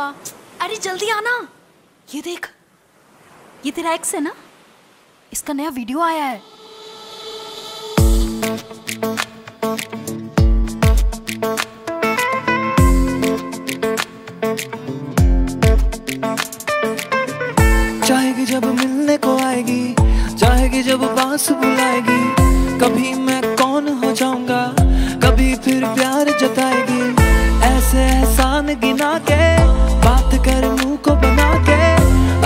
हुआ? अरे जल्दी आना। ये देख, ये तेरा एक्स है ना, इसका नया वीडियो आया है। चाहेगी जब मिलने को आएगी, चाहेगी जब पास बुलाएगी। कभी मैं कौन हो जाऊंगा, कभी फिर प्यार जताएगी। ऐसे एहसान गिना के, बात कर मुंह को बना के।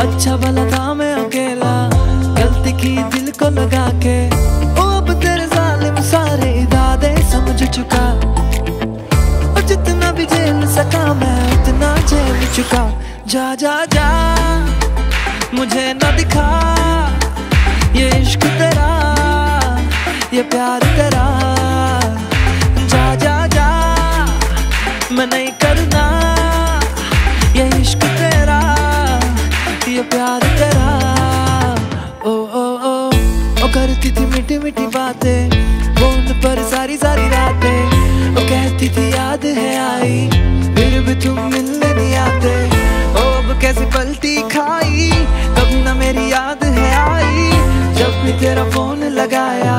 अच्छा भला था मैं अकेला, गलती की दिल को लगा के। ओ तेरे जालिम सारे इरादे समझ चुका, और जितना भी झेल सका मैं उतना झेल चुका। जा जा जा मुझे ना दिखा, ये इश्क तेरा ये प्यार तेरा। जा जा जा मैं नहीं करना, ये इश्क तेरा ये प्यार तेरा। ओ ओ ओ, ओ करती थी मीठी मीठी बातें फोन पर सारी सारी रातें। ओ कहती थी याद है आई, फिर भी तुम मिलने नहीं आते। ओ अब कैसे पलटी खाई, कब ना मेरी याद है आई। जब भी तेरा फोन लगाया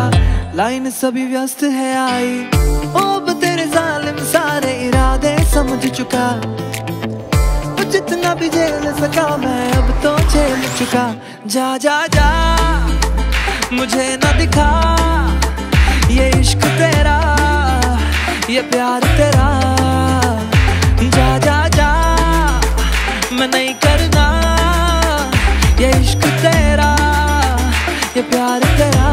लाइन सभी व्यस्त है आई। ओ तेरे जालिम सारे इरादे समझ चुका, जितना भी झेल सका मैं अब तो झेल चुका। जा जा जा मुझे ना दिखा, ये इश्क तेरा ये प्यार तेरा। जा जा जा मैं नहीं करना, ये इश्क तेरा ये प्यार तेरा।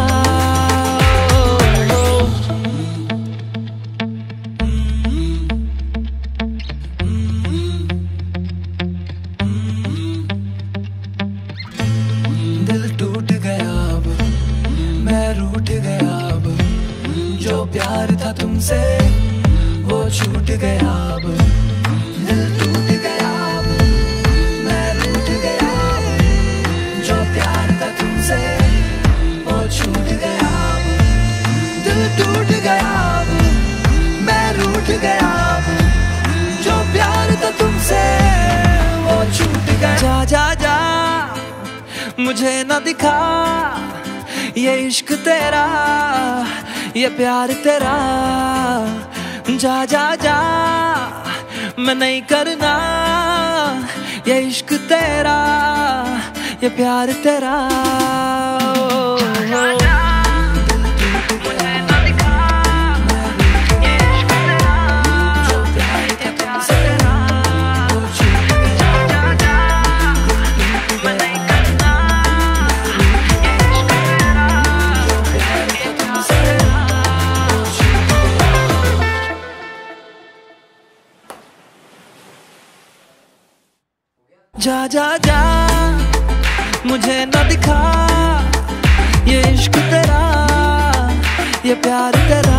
प्यार था तुमसे वो छूट गया, अब दिल टूट गया, अब मैं रूठ गया। जो प्यार था तुमसे वो छूट गया, अब दिल टूट गया, अब मैं रूठ गया। जो प्यार था तुमसे वो छूट गया। जा जा जा मुझे ना दिखा, ये इश्क तेरा ये प्यार तेरा। जा जा जा मैं नहीं करना, ये इश्क तेरा ये प्यार तेरा। जा जा जा मुझे ना दिखा, ये इश्क तेरा ये प्यार तेरा।